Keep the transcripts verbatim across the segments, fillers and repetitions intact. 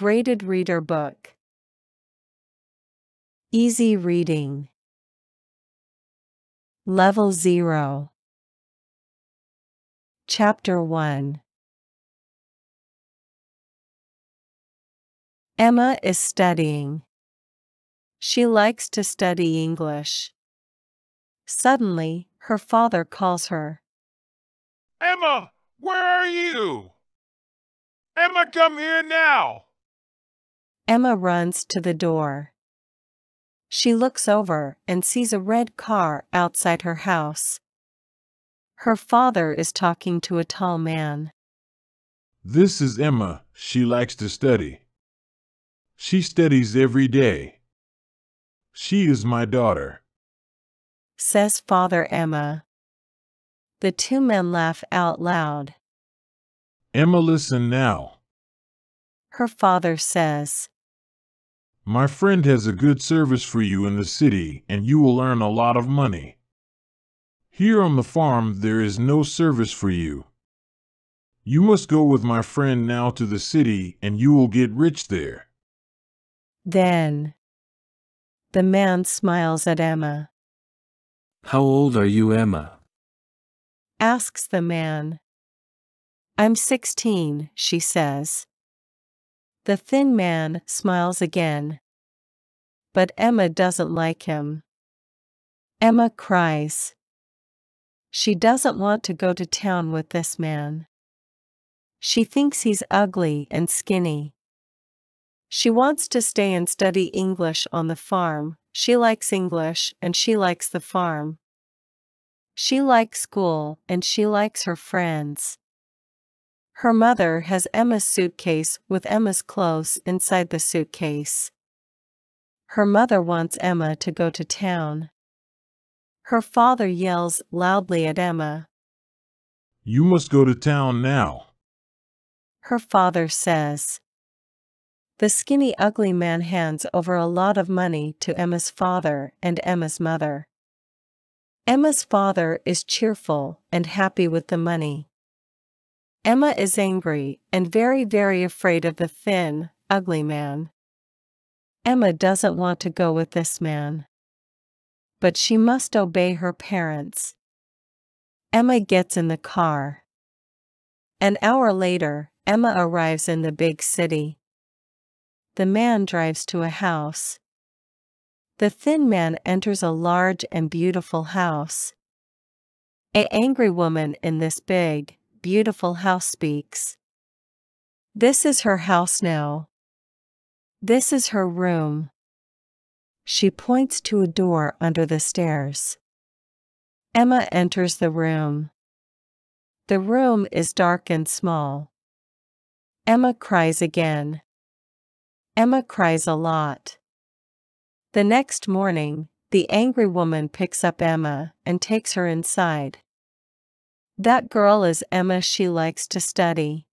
graded reader book. Easy reading. Level zero. Chapter one. Emma is studying. She likes to study English. Suddenly, her father calls her. Emma, where are you? Emma, come here now! Emma runs to the door. She looks over and sees a red car outside her house. Her father is talking to a tall man. This is Emma. She likes to study. She studies every day. She is my daughter, says Father Emma. The two men laugh out loud. Emma, listen now, her father says. My friend has a good service for you in the city, and you will earn a lot of money. Here on the farm, there is no service for you. You must go with my friend now to the city, and you will get rich there. Then the man smiles at Emma. How old are you, Emma? Asks the man. I'm sixteen, she says. The thin man smiles again. But Emma doesn't like him. Emma cries. She doesn't want to go to town with this man. She thinks he's ugly and skinny. She wants to stay and study English on the farm. She likes English and she likes the farm. She likes school and she likes her friends. Her mother has Emma's suitcase with Emma's clothes inside the suitcase. Her mother wants Emma to go to town. Her father yells loudly at Emma. You must go to town now, her father says. The skinny, ugly man hands over a lot of money to Emma's father and Emma's mother. Emma's father is cheerful and happy with the money. Emma is angry and very, very afraid of the thin, ugly man. Emma doesn't want to go with this man. But she must obey her parents. Emma gets in the car. An hour later, Emma arrives in the big city. The man drives to a house. The thin man enters a large and beautiful house. An angry woman in this big, beautiful house speaks. This is her house now. This is her room. She points to a door under the stairs. Emma enters the room. The room is dark and small. Emma cries again. Emma cries a lot. The next morning, the angry woman picks up Emma and takes her inside. That girl is Emma. She likes to study.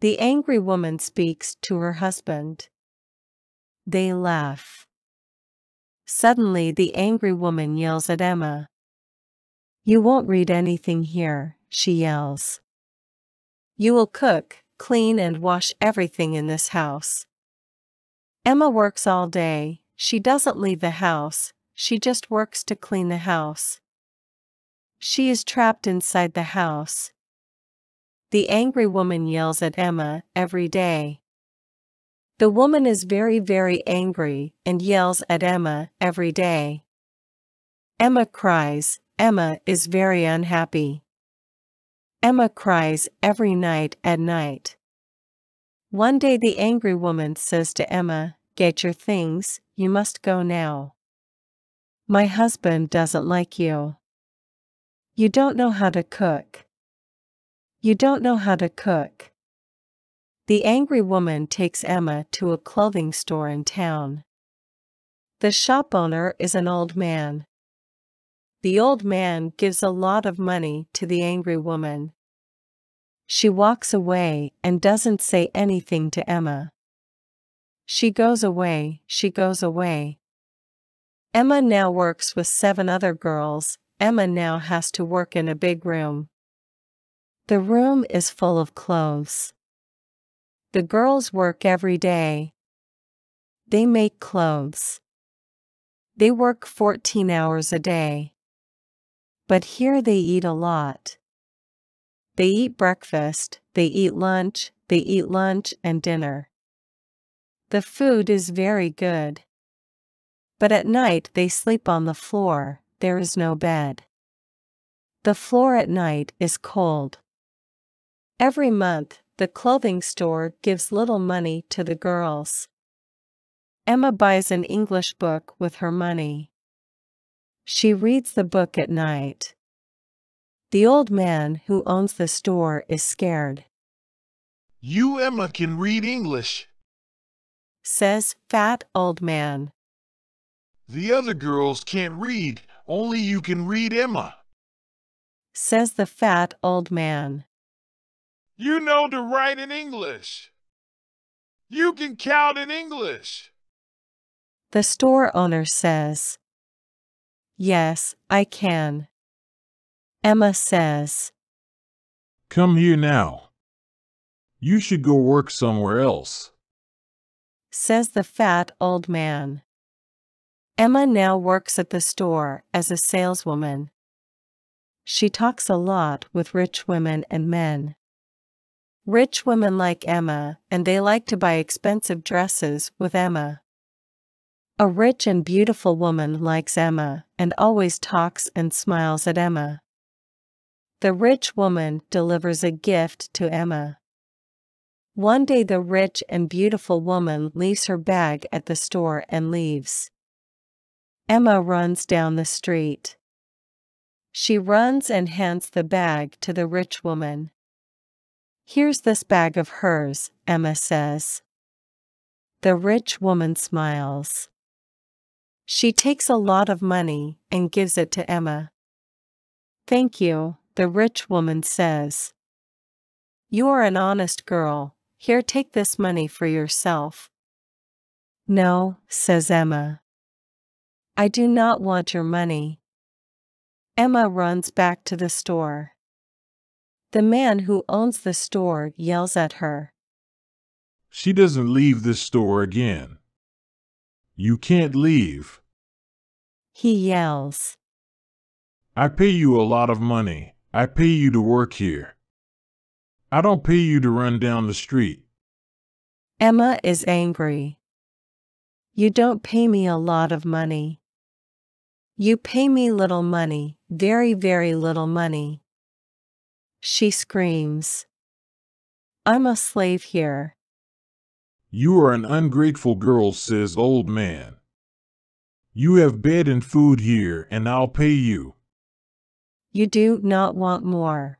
The angry woman speaks to her husband. They laugh. Suddenly, the angry woman yells at Emma. You won't read anything here, she yells. You will cook, clean, and wash everything in this house. Emma works all day. She doesn't leave the house. She just works to clean the house. She is trapped inside the house. The angry woman yells at Emma every day. The woman is very, very angry and yells at Emma every day. Emma cries. Emma is very unhappy. Emma cries every night at night. One day the angry woman says to Emma, Get your things, you must go now. My husband doesn't like you. You don't know how to cook. You don't know how to cook. The angry woman takes Emma to a clothing store in town. The shop owner is an old man. The old man gives a lot of money to the angry woman. She walks away and doesn't say anything to Emma. She goes away, she goes away. Emma now works with seven other girls. Emma now has to work in a big room. The room is full of clothes. The girls work every day. They make clothes. They work fourteen hours a day. But here they eat a lot. They eat breakfast, they eat lunch, they eat lunch and dinner. The food is very good. But at night they sleep on the floor, there is no bed. The floor at night is cold. Every month, the clothing store gives little money to the girls. Emma buys an English book with her money. She reads the book at night. The old man who owns the store is scared. You, Emma, can read English, says fat old man. The other girls can't read, only you can read, Emma, says the fat old man. You know to write in English. You can count in English, the store owner says. Yes, I can, Emma says. Come here now. You should go work somewhere else, says the fat old man. Emma now works at the store as a saleswoman. She talks a lot with rich women and men. Rich women like Emma, and they like to buy expensive dresses with Emma. A rich and beautiful woman likes Emma and always talks and smiles at Emma. The rich woman delivers a gift to Emma. One day the rich and beautiful woman leaves her bag at the store and leaves. Emma runs down the street. She runs and hands the bag to the rich woman. Here's this bag of hers, Emma says. The rich woman smiles. She takes a lot of money and gives it to Emma. Thank you, the rich woman says. You are an honest girl. Here, take this money for yourself. No, says Emma. I do not want your money. Emma runs back to the store. The man who owns the store yells at her. She doesn't leave this store again. You can't leave, he yells. I pay you a lot of money. I pay you to work here. I don't pay you to run down the street. Emma is angry. You don't pay me a lot of money. You pay me little money, very, very little money. She screams. I'm a slave here. You are an ungrateful girl, says old man. You have bed and food here, and I'll pay you. You do not want more,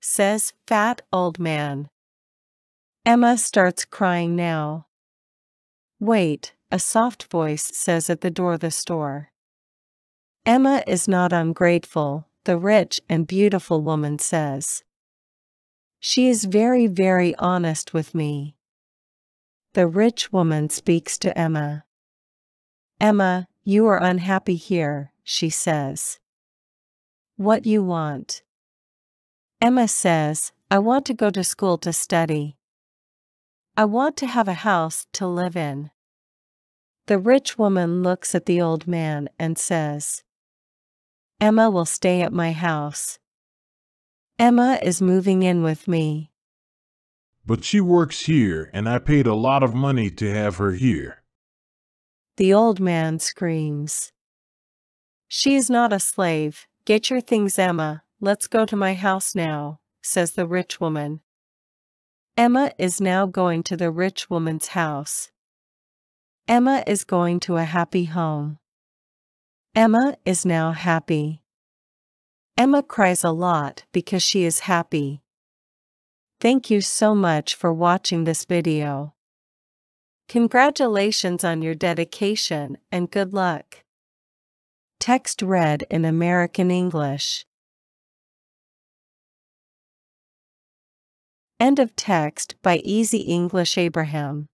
says fat old man. Emma starts crying now. Wait, a soft voice says at the door of the store. Emma is not ungrateful, the rich and beautiful woman says. She is very, very honest with me. The rich woman speaks to Emma. Emma, you are unhappy here, she says. What you want? Emma says, I want to go to school to study. I want to have a house to live in. The rich woman looks at the old man and says, Emma will stay at my house. Emma is moving in with me. But she works here, and I paid a lot of money to have her here. The old man screams. She is not a slave. Get your things, Emma. Let's go to my house now, says the rich woman. Emma is now going to the rich woman's house. Emma is going to a happy home. Emma is now happy. Emma cries a lot because she is happy. Thank you so much for watching this video. Congratulations on your dedication and good luck. Text read in American English. End of text by Easy English Abraham.